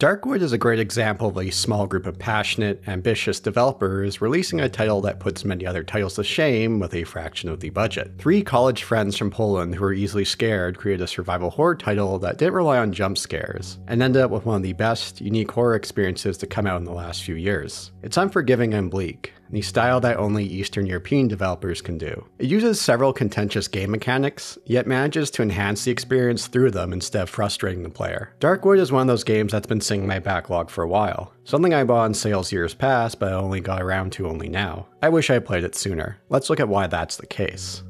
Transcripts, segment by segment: Darkwood is a great example of a small group of passionate, ambitious developers releasing a title that puts many other titles to shame with a fraction of the budget. Three college friends from Poland who were easily scared created a survival horror title that didn't rely on jump scares, and ended up with one of the best, unique horror experiences to come out in the last few years. It's unforgiving and bleak, the style that only Eastern European developers can do. It uses several contentious game mechanics, yet manages to enhance the experience through them instead of frustrating the player. Darkwood is one of those games that's been sitting in my backlog for a while. Something I bought on sales years past, but I only got around to only now. I wish I played it sooner. Let's look at why that's the case.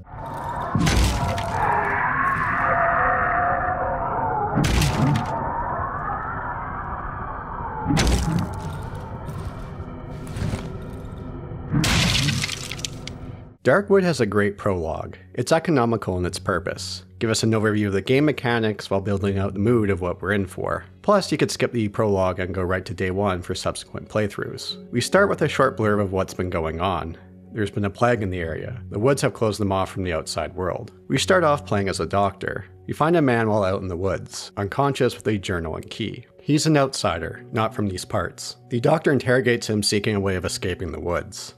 Darkwood has a great prologue. It's economical in its purpose. Give us an overview of the game mechanics while building out the mood of what we're in for. Plus, you could skip the prologue and go right to day one for subsequent playthroughs. We start with a short blurb of what's been going on. There's been a plague in the area. The woods have closed them off from the outside world. We start off playing as a doctor. You find a man while out in the woods, unconscious with a journal and key. He's an outsider, not from these parts. The doctor interrogates him, seeking a way of escaping the woods.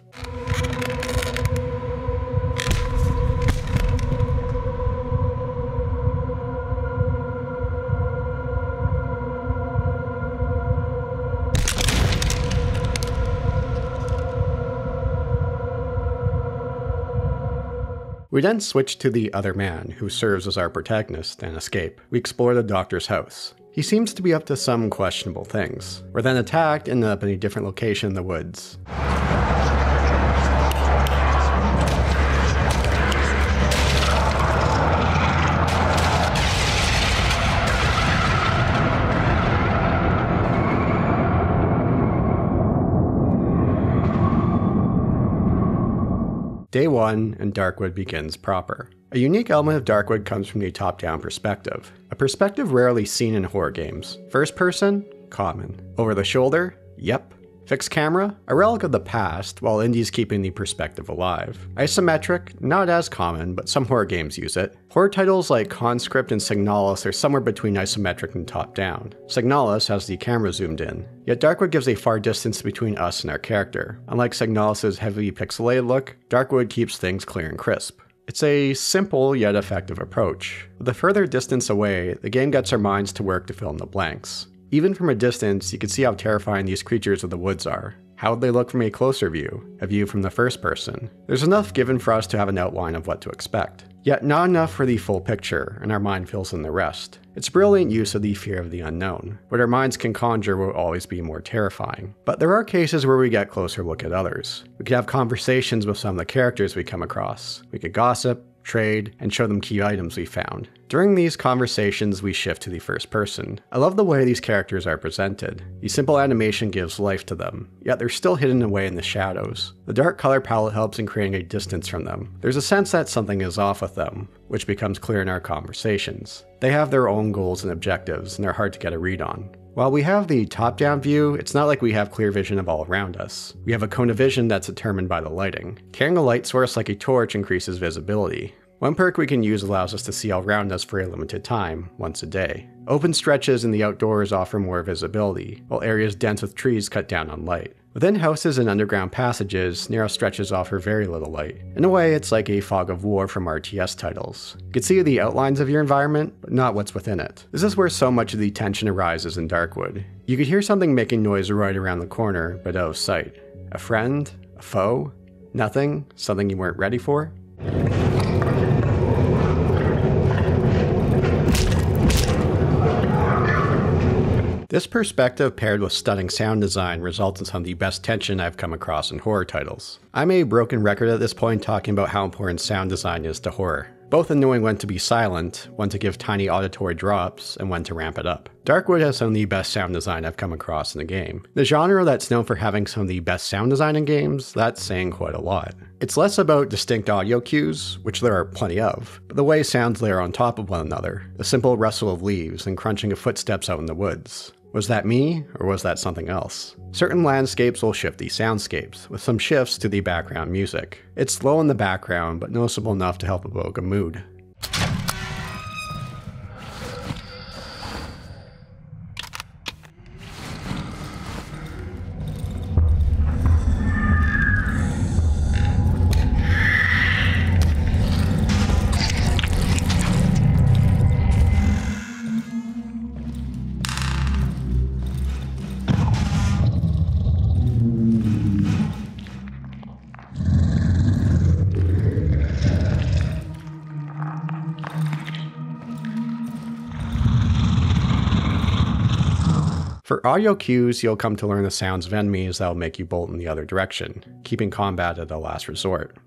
We then switch to the other man, who serves as our protagonist, and escape. We explore the doctor's house. He seems to be up to some questionable things. We're then attacked and end up in a different location in the woods. Day 1, and Darkwood begins proper. A unique element of Darkwood comes from the top-down perspective. A perspective rarely seen in horror games. First person? Common. Over the shoulder? Yep. Fixed camera? A relic of the past, while indies keeping the perspective alive. Isometric? Not as common, but some horror games use it. Horror titles like Conscript and Signalis are somewhere between isometric and top-down. Signalis has the camera zoomed in, yet Darkwood gives a far distance between us and our character. Unlike Signalis's heavily pixelated look, Darkwood keeps things clear and crisp. It's a simple yet effective approach. With the further distance away, the game gets our minds to work to fill in the blanks. Even from a distance, you can see how terrifying these creatures of the woods are. How would they look from a closer view? A view from the first person? There's enough given for us to have an outline of what to expect, yet not enough for the full picture, and our mind fills in the rest. It's brilliant use of the fear of the unknown. What our minds can conjure will always be more terrifying. But there are cases where we get a closer look at others. We could have conversations with some of the characters we come across. We could gossip, trade, and show them key items we found. During these conversations, we shift to the first person. I love the way these characters are presented. The simple animation gives life to them, yet they're still hidden away in the shadows. The dark color palette helps in creating a distance from them. There's a sense that something is off with them, which becomes clear in our conversations. They have their own goals and objectives, and they're hard to get a read on. While we have the top-down view, it's not like we have clear vision of all around us. We have a cone of vision that's determined by the lighting. Carrying a light source like a torch increases visibility. One perk we can use allows us to see all around us for a limited time, once a day. Open stretches in the outdoors offer more visibility, while areas dense with trees cut down on light. Within houses and underground passages, narrow stretches offer very little light. In a way, it's like a fog of war from RTS titles. You can see the outlines of your environment, but not what's within it. This is where so much of the tension arises in Darkwood. You could hear something making noise right around the corner, but out of sight. A friend? A foe? Nothing? Something you weren't ready for? This perspective paired with stunning sound design results in some of the best tension I've come across in horror titles. I'm a broken record at this point talking about how important sound design is to horror. Both in knowing when to be silent, when to give tiny auditory drops, and when to ramp it up. Darkwood has some of the best sound design I've come across in the game. The genre that's known for having some of the best sound design in games, that's saying quite a lot. It's less about distinct audio cues, which there are plenty of, but the way sounds layer on top of one another, the simple rustle of leaves and crunching of footsteps out in the woods. Was that me, or was that something else? Certain landscapes will shift the soundscapes, with some shifts to the background music. It's slow in the background, but noticeable enough to help evoke a mood. For audio cues, you'll come to learn the sounds of enemies that'll make you bolt in the other direction, keeping combat at a last resort.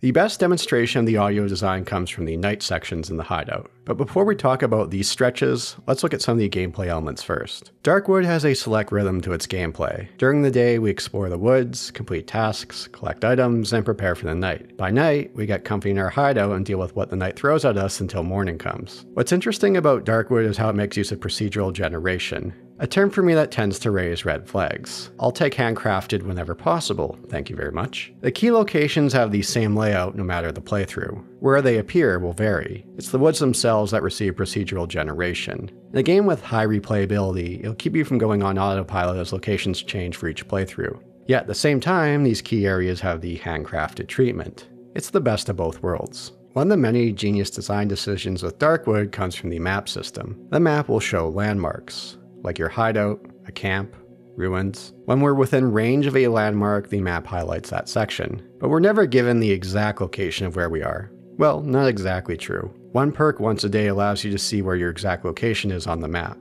The best demonstration of the audio design comes from the night sections in the hideout. But before we talk about these stretches, let's look at some of the gameplay elements first. Darkwood has a select rhythm to its gameplay. During the day, we explore the woods, complete tasks, collect items, and prepare for the night. By night, we get comfy in our hideout and deal with what the night throws at us until morning comes. What's interesting about Darkwood is how it makes use of procedural generation, a term for me that tends to raise red flags. I'll take handcrafted whenever possible, thank you very much. The key locations have the same layout no matter the playthrough. Where they appear will vary. It's the woods themselves that receive procedural generation. In a game with high replayability, it'll keep you from going on autopilot as locations change for each playthrough. Yet at the same time, these key areas have the handcrafted treatment. It's the best of both worlds. One of the many genius design decisions with Darkwood comes from the map system. The map will show landmarks, like your hideout, a camp, ruins. When we're within range of a landmark, the map highlights that section, but we're never given the exact location of where we are. Well, not exactly true. One perk once a day allows you to see where your exact location is on the map.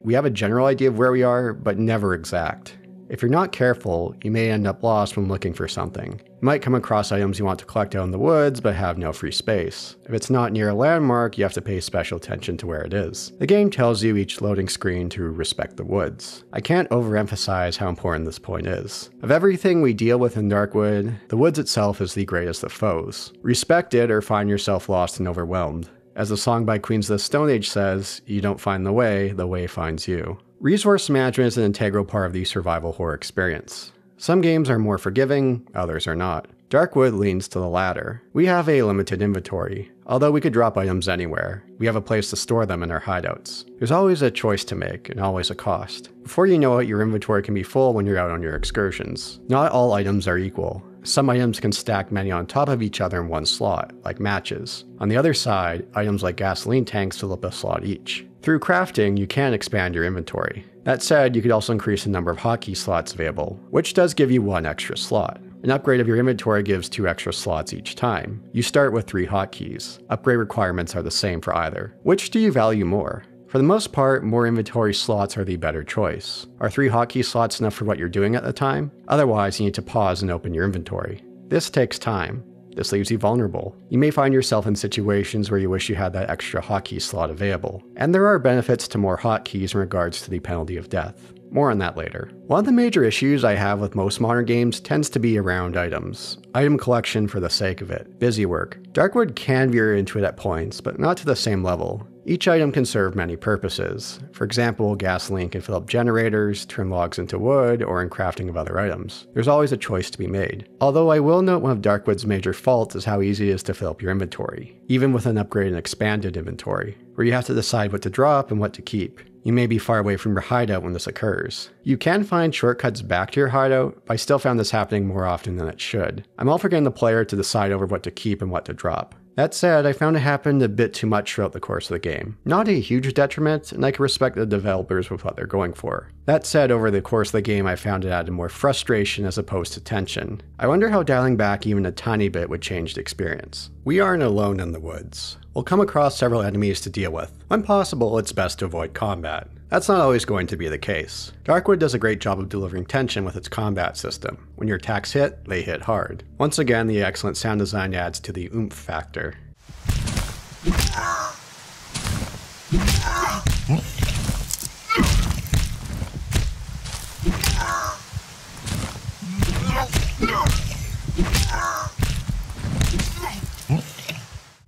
We have a general idea of where we are, but never exact. If you're not careful, you may end up lost when looking for something. You might come across items you want to collect out in the woods, but have no free space. If it's not near a landmark, you have to pay special attention to where it is. The game tells you each loading screen to respect the woods. I can't overemphasize how important this point is. Of everything we deal with in Darkwood, the woods itself is the greatest of foes. Respect it or find yourself lost and overwhelmed. As the song by Queens of the Stone Age says, you don't find the way finds you. Resource management is an integral part of the survival horror experience. Some games are more forgiving, others are not. Darkwood leans to the latter. We have a limited inventory, although we could drop items anywhere. We have a place to store them in our hideouts. There's always a choice to make, and always a cost. Before you know it, your inventory can be full when you're out on your excursions. Not all items are equal. Some items can stack many on top of each other in one slot, like matches. On the other side, items like gasoline tanks fill up a slot each. Through crafting, you can expand your inventory. That said, you could also increase the number of hotkey slots available, which does give you one extra slot. An upgrade of your inventory gives 2 extra slots each time. You start with 3 hotkeys. Upgrade requirements are the same for either. Which do you value more? For the most part, more inventory slots are the better choice. Are 3 hotkey slots enough for what you're doing at the time? Otherwise, you need to pause and open your inventory. This takes time. This leaves you vulnerable. You may find yourself in situations where you wish you had that extra hotkey slot available. And there are benefits to more hotkeys in regards to the penalty of death. More on that later. One of the major issues I have with most modern games tends to be around items. Item collection for the sake of it. Busy work. Darkwood can veer into it at points, but not to the same level. Each item can serve many purposes. For example, gasoline can fill up generators, turn logs into wood, or in crafting of other items. There's always a choice to be made. Although I will note one of Darkwood's major faults is how easy it is to fill up your inventory, even with an upgraded and expanded inventory, where you have to decide what to drop and what to keep. You may be far away from your hideout when this occurs. You can find shortcuts back to your hideout, but I still found this happening more often than it should. I'm all for getting the player to decide over what to keep and what to drop. That said, I found it happened a bit too much throughout the course of the game. Not a huge detriment, and I can respect the developers with what they're going for. That said, over the course of the game I found it added more frustration as opposed to tension. I wonder how dialing back even a tiny bit would change the experience. We aren't alone in the woods. We'll come across several enemies to deal with. When possible, it's best to avoid combat. That's not always going to be the case. Darkwood does a great job of delivering tension with its combat system. When your attacks hit, they hit hard. Once again, the excellent sound design adds to the oomph factor.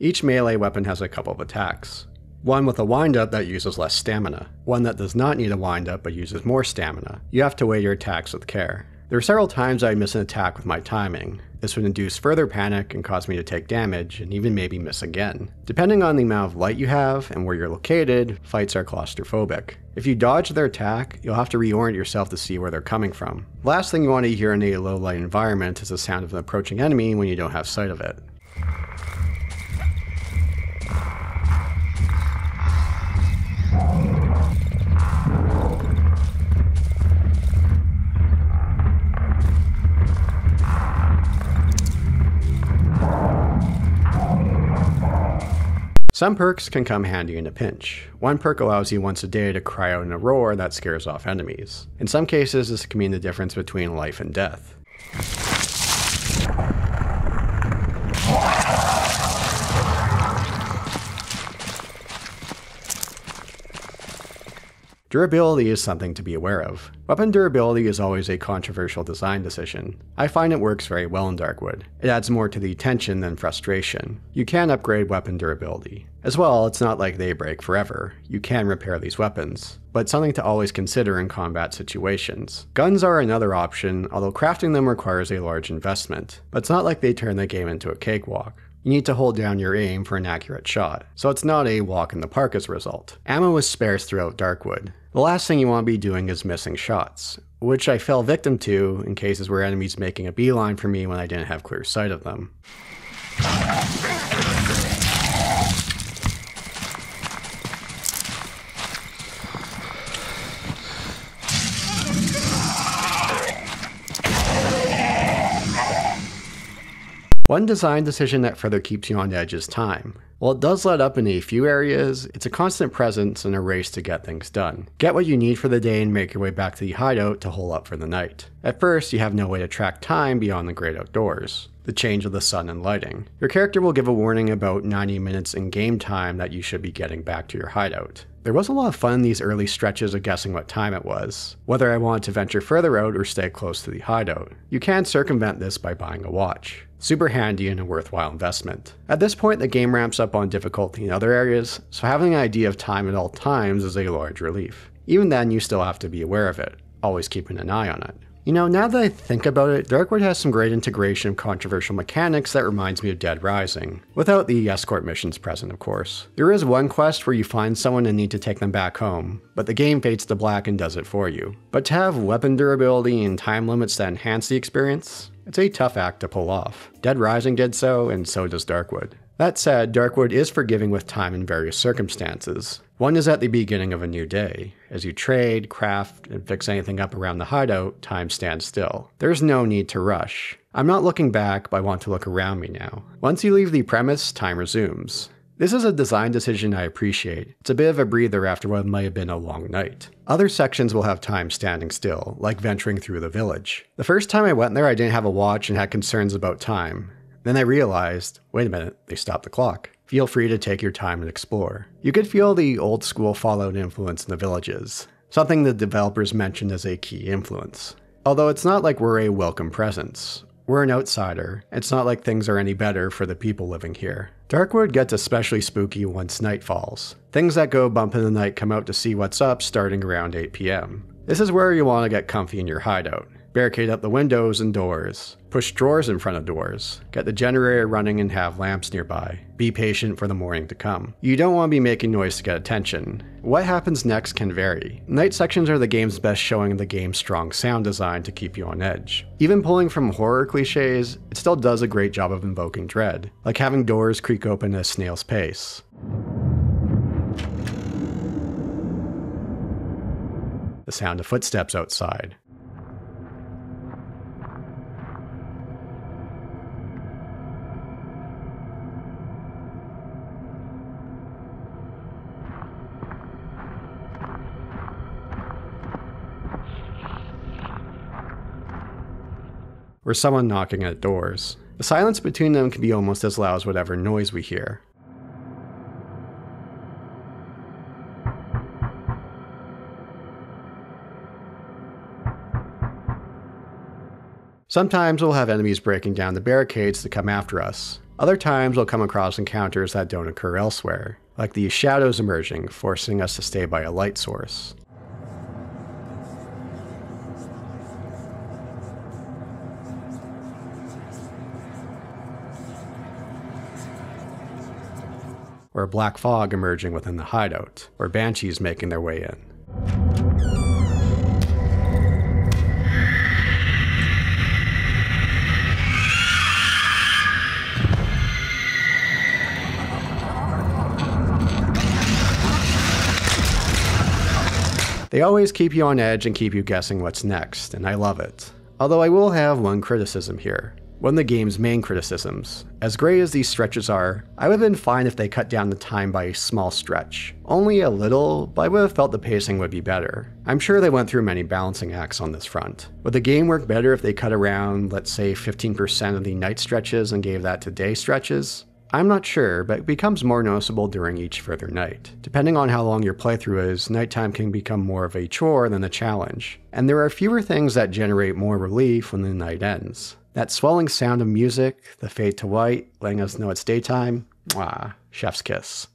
Each melee weapon has a couple of attacks. One with a windup that uses less stamina. One that does not need a windup but uses more stamina. You have to weigh your attacks with care. There were several times I missed an attack with my timing. This would induce further panic and cause me to take damage and even maybe miss again. Depending on the amount of light you have and where you're located, fights are claustrophobic. If you dodge their attack, you'll have to reorient yourself to see where they're coming from. Last thing you want to hear in a low light environment is the sound of an approaching enemy when you don't have sight of it. Some perks can come handy in a pinch. One perk allows you once a day to cry out in a roar that scares off enemies. In some cases, this can mean the difference between life and death. Durability is something to be aware of. Weapon durability is always a controversial design decision. I find it works very well in Darkwood. It adds more to the tension than frustration. You can upgrade weapon durability. As well, it's not like they break forever. You can repair these weapons, but something to always consider in combat situations. Guns are another option, although crafting them requires a large investment. But it's not like they turn the game into a cakewalk. You need to hold down your aim for an accurate shot, so it's not a walk in the park as a result. Ammo is sparse throughout Darkwood. The last thing you want to be doing is missing shots, which I fell victim to in cases where enemies making a beeline for me when I didn't have clear sight of them. One design decision that further keeps you on edge is time. While it does let up in a few areas, it's a constant presence and a race to get things done. Get what you need for the day and make your way back to the hideout to hole up for the night. At first, you have no way to track time beyond the great outdoors, the change of the sun and lighting. Your character will give a warning about 90 minutes in game time that you should be getting back to your hideout. There was a lot of fun in these early stretches of guessing what time it was, whether I wanted to venture further out or stay close to the hideout. You can circumvent this by buying a watch. Super handy and a worthwhile investment. At this point, the game ramps up on difficulty in other areas, so having an idea of time at all times is a large relief. Even then, you still have to be aware of it, always keeping an eye on it. You know, now that I think about it, Darkwood has some great integration of controversial mechanics that reminds me of Dead Rising, without the escort missions present, of course. There is one quest where you find someone and need to take them back home, but the game fades to black and does it for you. But to have weapon durability and time limits that enhance the experience, it's a tough act to pull off. Dead Rising did so, and so does Darkwood. That said, Darkwood is forgiving with time in various circumstances. One is at the beginning of a new day. As you trade, craft, and fix anything up around the hideout, time stands still. There's no need to rush. I'm not looking back, but I want to look around me now. Once you leave the premise, time resumes. This is a design decision I appreciate. It's a bit of a breather after what might have been a long night. Other sections will have time standing still, like venturing through the village. The first time I went there, I didn't have a watch and had concerns about time. Then I realized, wait a minute, they stopped the clock. Feel free to take your time and explore. You could feel the old school Fallout influence in the villages, something the developers mentioned as a key influence. Although it's not like we're a welcome presence. We're an outsider. It's not like things are any better for the people living here. Darkwood gets especially spooky once night falls. Things that go bump in the night come out to see what's up starting around 8 PM. This is where you want to get comfy in your hideout. Barricade up the windows and doors. Push drawers in front of doors. Get the generator running and have lamps nearby. Be patient for the morning to come. You don't want to be making noise to get attention. What happens next can vary. Night sections are the game's best showing of the game's strong sound design to keep you on edge. Even pulling from horror cliches, it still does a great job of invoking dread, like having doors creak open at a snail's pace. The sound of footsteps outside. Or someone knocking at doors. The silence between them can be almost as loud as whatever noise we hear. Sometimes we'll have enemies breaking down the barricades to come after us. Other times we'll come across encounters that don't occur elsewhere, like these shadows emerging, forcing us to stay by a light source. Or black fog emerging within the hideout, or banshees making their way in. They always keep you on edge and keep you guessing what's next, and I love it. Although I will have one criticism here. One of the game's main criticisms. As great as these stretches are, I would have been fine if they cut down the time by a small stretch. Only a little, but I would have felt the pacing would be better. I'm sure they went through many balancing acts on this front. Would the game work better if they cut around, let's say, 15% of the night stretches and gave that to day stretches? I'm not sure, but it becomes more noticeable during each further night. Depending on how long your playthrough is, nighttime can become more of a chore than a challenge, and there are fewer things that generate more relief when the night ends. That swelling sound of music, the fade to white, letting us know it's daytime, mwah, chef's kiss.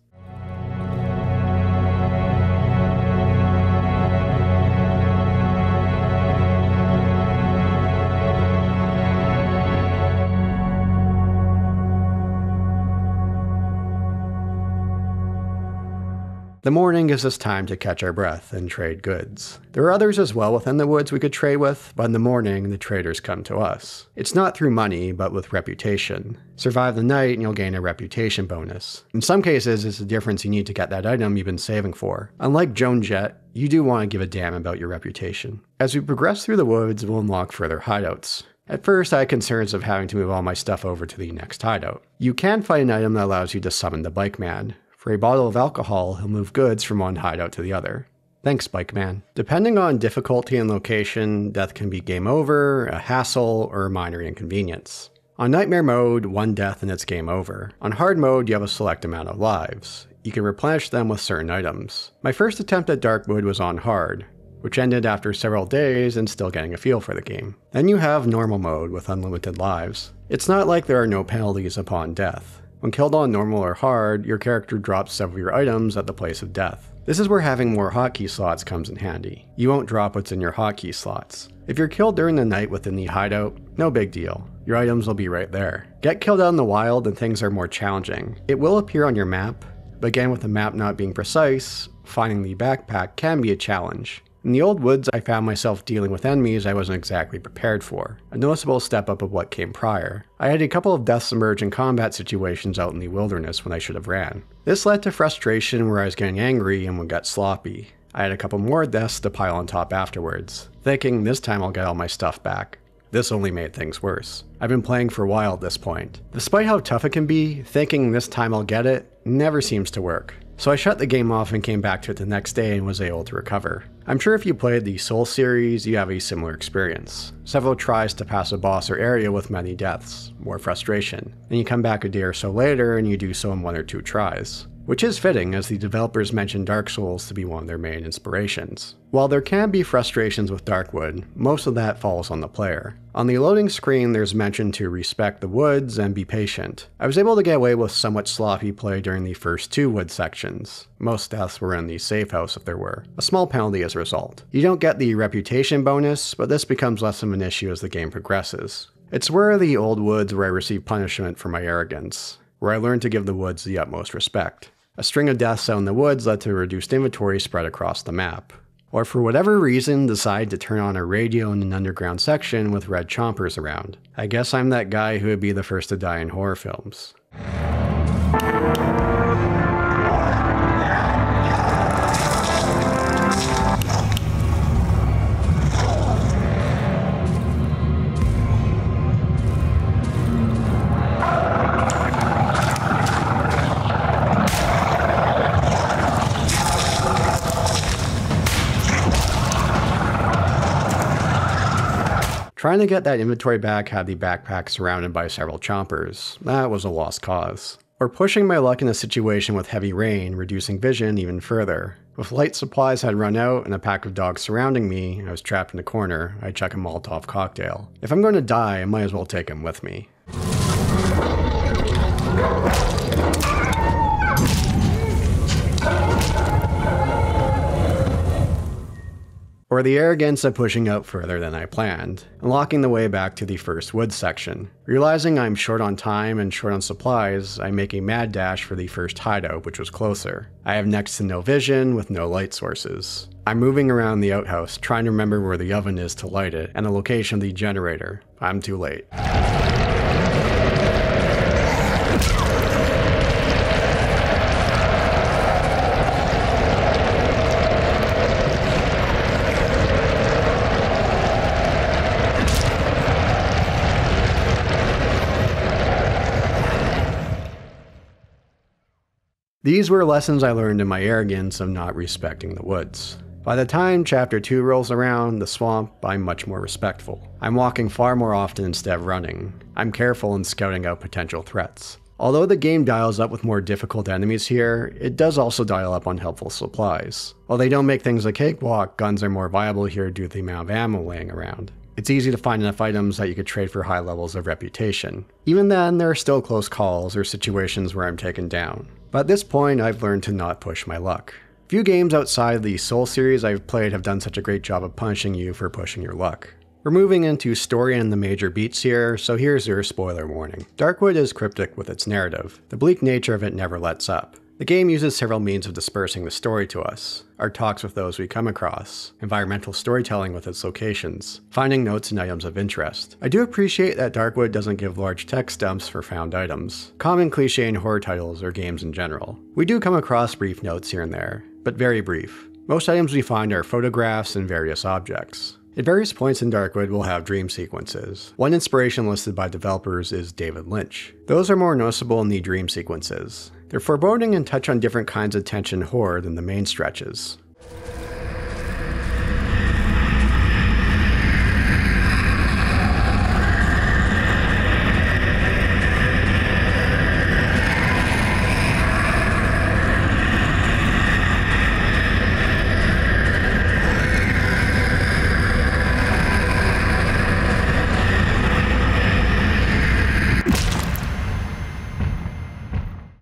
The morning gives us time to catch our breath and trade goods. There are others as well within the woods we could trade with, but in the morning the traders come to us. It's not through money, but with reputation. Survive the night and you'll gain a reputation bonus. In some cases, it's the difference you need to get that item you've been saving for. Unlike Joan Jett, you do want to give a damn about your reputation. As we progress through the woods, we'll unlock further hideouts. At first, I had concerns of having to move all my stuff over to the next hideout. You can find an item that allows you to summon the Bike Man. For a bottle of alcohol, he'll move goods from one hideout to the other. Thanks, Bike Man. Depending on difficulty and location, death can be game over, a hassle, or a minor inconvenience. On Nightmare mode, one death and it's game over. On Hard mode, you have a select amount of lives. You can replenish them with certain items. My first attempt at Darkwood was on Hard, which ended after several days and still getting a feel for the game. Then you have Normal mode with unlimited lives. It's not like there are no penalties upon death. When killed on normal or hard, your character drops several of your items at the place of death. This is where having more hotkey slots comes in handy. You won't drop what's in your hotkey slots. If you're killed during the night within the hideout, no big deal. Your items will be right there. Get killed out in the wild and things are more challenging. It will appear on your map, but again with the map not being precise, finding the backpack can be a challenge. In the old woods, I found myself dealing with enemies I wasn't exactly prepared for, a noticeable step up of what came prior. I had a couple of deaths emerge in combat situations out in the wilderness when I should have ran. This led to frustration where I was getting angry and would get sloppy. I had a couple more deaths to pile on top afterwards, thinking this time I'll get all my stuff back. This only made things worse. I've been playing for a while at this point. Despite how tough it can be, thinking this time I'll get it never seems to work. So I shut the game off and came back to it the next day and was able to recover. I'm sure if you played the Soul series, you have a similar experience. Several tries to pass a boss or area with many deaths, more frustration. Then you come back a day or so later and you do so in one or two tries. Which is fitting, as the developers mentioned Dark Souls to be one of their main inspirations. While there can be frustrations with Darkwood, most of that falls on the player. On the loading screen, there's mention to respect the woods and be patient. I was able to get away with somewhat sloppy play during the first two wood sections. Most deaths were in the safe house if there were. A small penalty as a result. You don't get the reputation bonus, but this becomes less of an issue as the game progresses. It's where the old woods where I received punishment for my arrogance, where I learned to give the woods the utmost respect. A string of deaths out in the woods led to reduced inventory spread across the map. Or for whatever reason, decide to turn on a radio in an underground section with red chompers around. I guess I'm that guy who would be the first to die in horror films. Trying to get that inventory back had the backpack surrounded by several chompers. That was a lost cause. Or pushing my luck in a situation with heavy rain, reducing vision even further. With light supplies had run out and a pack of dogs surrounding me, I was trapped in a corner. I chuck a Molotov cocktail. If I'm going to die, I might as well take him with me. Or the arrogance of pushing out further than I planned, unlocking the way back to the first woods section. Realizing I'm short on time and short on supplies, I make a mad dash for the first hideout, which was closer. I have next to no vision with no light sources. I'm moving around the outhouse, trying to remember where the oven is to light it and the location of the generator. I'm too late. These were lessons I learned in my arrogance of not respecting the woods. By the time Chapter 2 rolls around, the swamp, I'm much more respectful. I'm walking far more often instead of running. I'm careful in scouting out potential threats. Although the game dials up with more difficult enemies here, it does also dial up on helpful supplies. While they don't make things a cakewalk, guns are more viable here due to the amount of ammo laying around. It's easy to find enough items that you could trade for high levels of reputation. Even then, there are still close calls or situations where I'm taken down. But at this point, I've learned to not push my luck. Few games outside the Soul series I've played have done such a great job of punishing you for pushing your luck. We're moving into story and the major beats here, so here's your spoiler warning. Darkwood is cryptic with its narrative. The bleak nature of it never lets up. The game uses several means of dispersing the story to us. Our talks with those we come across, environmental storytelling with its locations, finding notes and items of interest. I do appreciate that Darkwood doesn't give large text dumps for found items, common cliche in horror titles or games in general. We do come across brief notes here and there, but very brief. Most items we find are photographs and various objects. At various points in Darkwood, we'll have dream sequences. One inspiration listed by developers is David Lynch. Those are more noticeable in the dream sequences. They're foreboding and touch on different kinds of tension horror than the main stretches.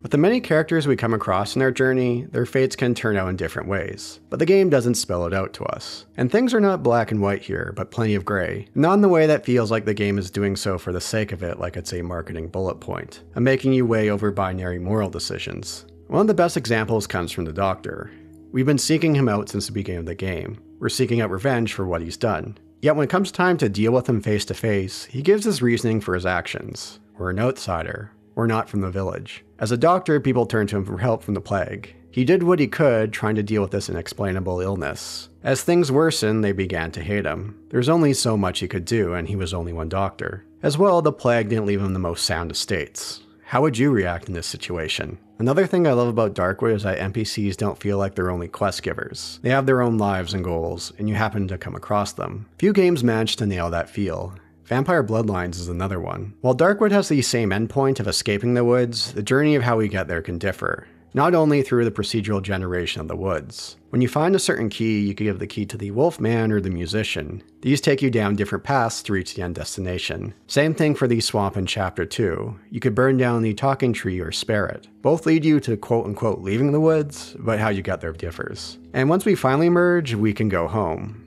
With the many characters we come across in our journey, their fates can turn out in different ways, but the game doesn't spell it out to us. And things are not black and white here, but plenty of gray, not in the way that feels like the game is doing so for the sake of it like it's a marketing bullet point, and making you weigh over binary moral decisions. One of the best examples comes from the Doctor. We've been seeking him out since the beginning of the game. We're seeking out revenge for what he's done. Yet when it comes time to deal with him face to face, he gives his reasoning for his actions. We're an outsider. We're not from the village. As a doctor, people turned to him for help from the plague. He did what he could, trying to deal with this inexplainable illness. As things worsened, they began to hate him. There's only so much he could do, and he was only one doctor. As well, the plague didn't leave him the most sound of states. How would you react in this situation? Another thing I love about Darkwood is that NPCs don't feel like they're only quest givers. They have their own lives and goals, and you happen to come across them. Few games manage to nail that feel. Vampire Bloodlines is another one. While Darkwood has the same endpoint of escaping the woods, the journey of how we get there can differ. Not only through the procedural generation of the woods. When you find a certain key, you can give the key to the wolfman or the musician. These take you down different paths to reach the end destination. Same thing for the swamp in Chapter 2. You could burn down the talking tree or spare it. Both lead you to quote-unquote leaving the woods, but how you get there differs. And once we finally emerge, we can go home.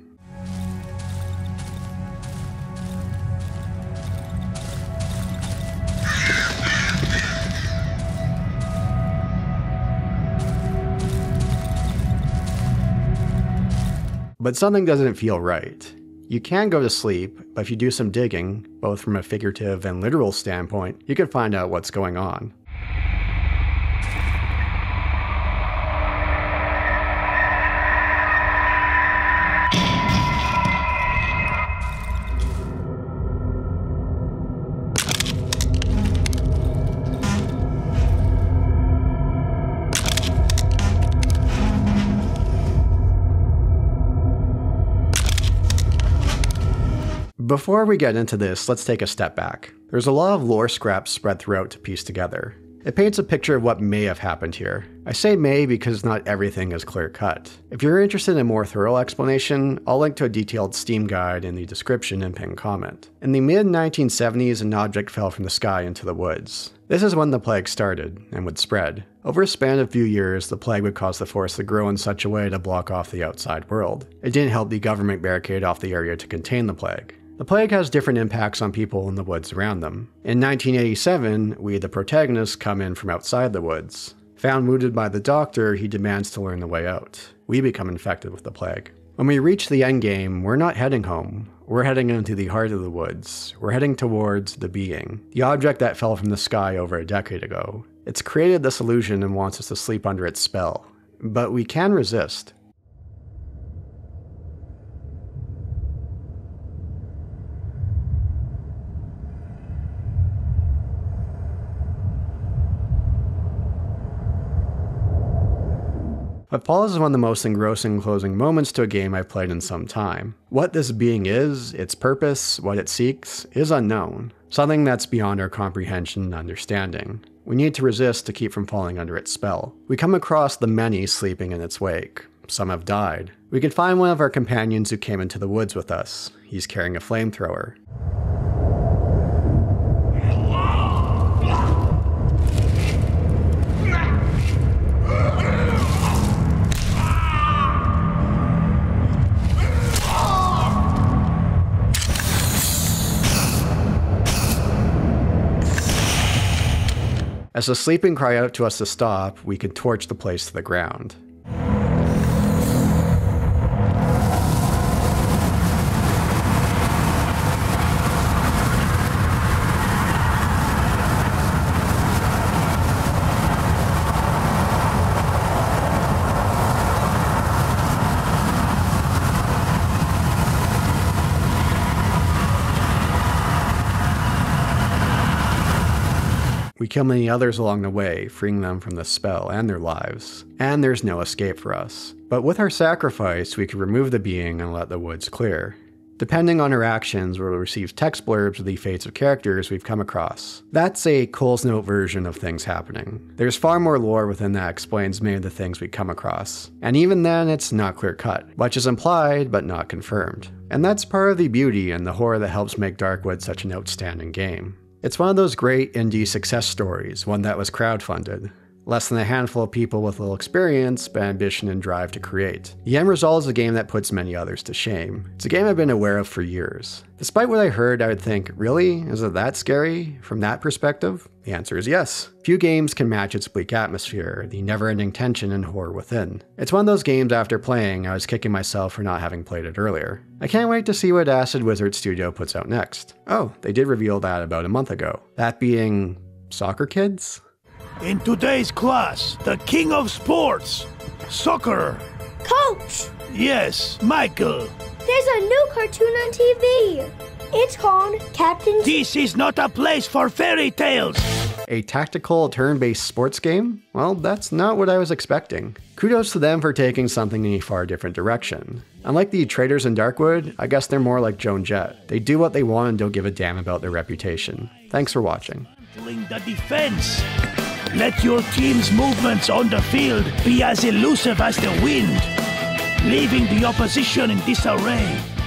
But something doesn't feel right. You can go to sleep, but if you do some digging, both from a figurative and literal standpoint, you can find out what's going on. Before we get into this, let's take a step back. There's a lot of lore scraps spread throughout to piece together. It paints a picture of what may have happened here. I say may because not everything is clear-cut. If you're interested in a more thorough explanation, I'll link to a detailed Steam guide in the description and pinned comment. In the mid-1970s, an object fell from the sky into the woods. This is when the plague started, and would spread. Over a span of a few years, the plague would cause the forest to grow in such a way to block off the outside world. It didn't help the government barricade off the area to contain the plague. The plague has different impacts on people in the woods around them. In 1987, we, the protagonists, come in from outside the woods. Found wounded by the doctor, he demands to learn the way out. We become infected with the plague. When we reach the endgame, we're not heading home. We're heading into the heart of the woods. We're heading towards the being, the object that fell from the sky over a decade ago. It's created this illusion and wants us to sleep under its spell. But we can resist. What follows is one of the most engrossing closing moments to a game I've played in some time. What this being is, its purpose, what it seeks, is unknown. Something that's beyond our comprehension and understanding. We need to resist to keep from falling under its spell. We come across the many sleeping in its wake. Some have died. We can find one of our companions who came into the woods with us. He's carrying a flamethrower. As the sleeping cry out to us to stop, we could torch the place to the ground. We kill many others along the way, freeing them from the spell and their lives, and there's no escape for us. But with our sacrifice, we can remove the being and let the woods clear. Depending on our actions, we'll receive text blurbs with the fates of characters we've come across. That's a Cole's Note version of things happening. There's far more lore within that explains many of the things we come across, and even then it's not clear-cut. Much is implied, but not confirmed. And that's part of the beauty and the horror that helps make Darkwood such an outstanding game. It's one of those great indie success stories, one that was crowdfunded. Less than a handful of people with little experience, but ambition and drive to create. The end result is a game that puts many others to shame. It's a game I've been aware of for years. Despite what I heard, I would think, really? Is it that scary? From that perspective? The answer is yes. Few games can match its bleak atmosphere, the never-ending tension and horror within. It's one of those games after playing, I was kicking myself for not having played it earlier. I can't wait to see what Acid Wizard Studio puts out next. Oh, they did reveal that about a month ago. That being... soccer kids? In today's class, the king of sports, soccer. Coach! Yes, Michael. There's a new cartoon on TV. It's called Captain... This is not a place for fairy tales. A tactical turn-based sports game? Well, that's not what I was expecting. Kudos to them for taking something in a far different direction. Unlike the traitors in Darkwood, I guess they're more like Joan Jett. They do what they want and don't give a damn about their reputation. Thanks for watching. The defense. Let your team's movements on the field be as elusive as the wind, leaving the opposition in disarray.